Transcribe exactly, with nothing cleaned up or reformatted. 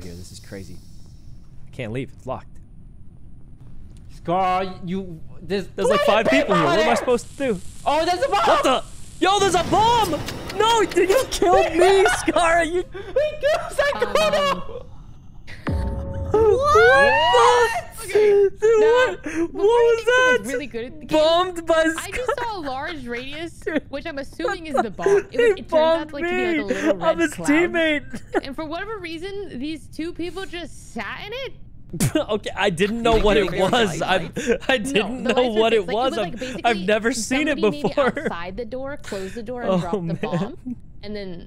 Here, this is crazy. I can't leave. It's locked. Scar, you. There's, there's like five people here. What am I supposed to do? Oh, there's a bomb! What the? Yo, there's a bomb! No, dude, you killed me, Scarra. You. Psycho! What? Okay. Dude, no, what? What was that? Was really good at the game. Bombed by Scarra. I just saw a large radius, which I'm assuming is the bomb. It, was, it turned out like, to be like a little red I'm his cloud. Teammate. And for whatever reason, these two people just sat in it. Okay, I didn't know what it was. I I didn't know what it was. I've never seen it before. Somebody maybe outside the door, closed the door, and dropped the bomb, and then.